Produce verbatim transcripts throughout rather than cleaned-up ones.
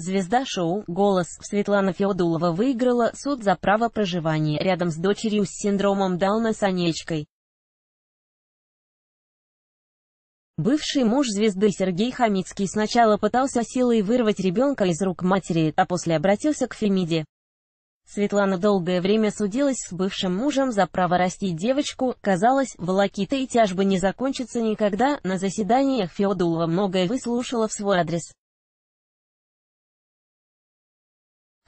Звезда шоу «Голос» Светлана Феодулова выиграла суд за право проживания рядом с дочерью с синдромом Дауна Сонечкой. Бывший муж звезды Сергей Хамицкий сначала пытался силой вырвать ребенка из рук матери, а после обратился к Фемиде. Светлана долгое время судилась с бывшим мужем за право растить девочку. Казалось, волокита и тяжбы не закончатся никогда. На заседаниях Феодулова многое выслушала в свой адрес.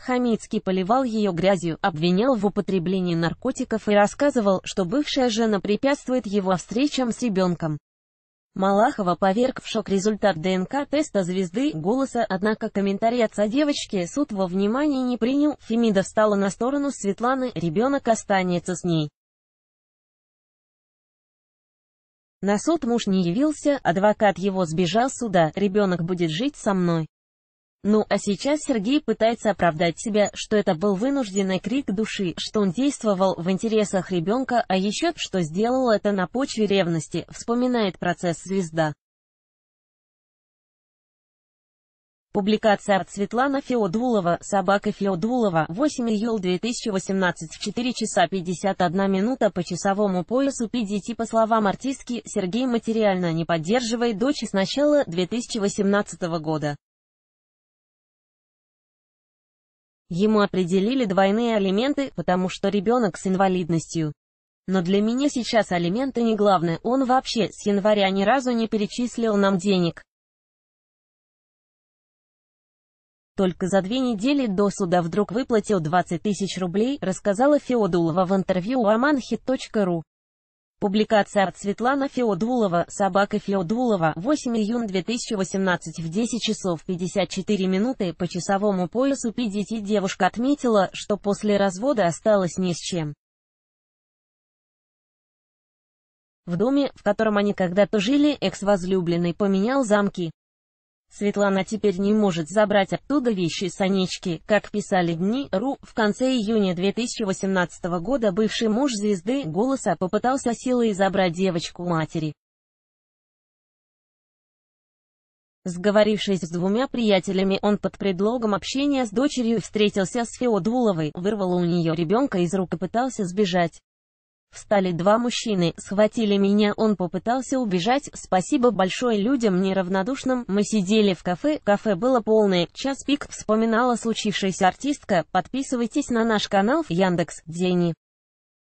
Хамицкий поливал ее грязью, обвинял в употреблении наркотиков и рассказывал, что бывшая жена препятствует его встречам с ребенком. Малахова поверг в шок результат ДНК-теста звезды «Голоса», однако комментарий отца девочки суд во внимание не принял. Фемида встала на сторону Светланы, ребенок останется с ней. На суд муж не явился, адвокат его сбежал с суда, ребенок будет жить со мной. Ну а сейчас Сергей пытается оправдать себя, что это был вынужденный крик души, что он действовал в интересах ребенка, а еще, что сделал это на почве ревности, вспоминает процесс звезда. Публикация от Светлана Феодулова, «Собака Феодулова», восьмое июля две тысячи восемнадцатого, в четыре часа пятьдесят одна минута по часовому поясу пи ди ти. По словам артистки, Сергей материально не поддерживает дочь с начала две тысячи восемнадцатого года. Ему определили двойные алименты, потому что ребенок с инвалидностью. Но для меня сейчас алименты не главное, он вообще с января ни разу не перечислил нам денег. Только за две недели до суда вдруг выплатил двадцать тысяч рублей, рассказала Феодулова в интервью Аманхит точка ру. Публикация от Светлана Феодулова, «Собака Феодулова», восьмое июня две тысячи восемнадцатого, в десять часов пятьдесят четыре минуты по часовому поясу пи ди ти. Девушка отметила, что после развода осталась ни с чем. В доме, в котором они когда-то жили, экс-возлюбленный поменял замки. Светлана теперь не может забрать оттуда вещи Сонечки. Как писали в Дни точка ру, в конце июня две тысячи восемнадцатого года бывший муж звезды «Голоса» попытался силой забрать девочку матери. Сговорившись с двумя приятелями, он под предлогом общения с дочерью встретился с Феодуловой, вырвал у нее ребенка из рук и пытался сбежать. Встали два мужчины, схватили меня, он попытался убежать, спасибо большое людям неравнодушным, мы сидели в кафе, кафе было полное, час пик, вспоминала случившаяся артистка. Подписывайтесь на наш канал в Яндекс.Дзене.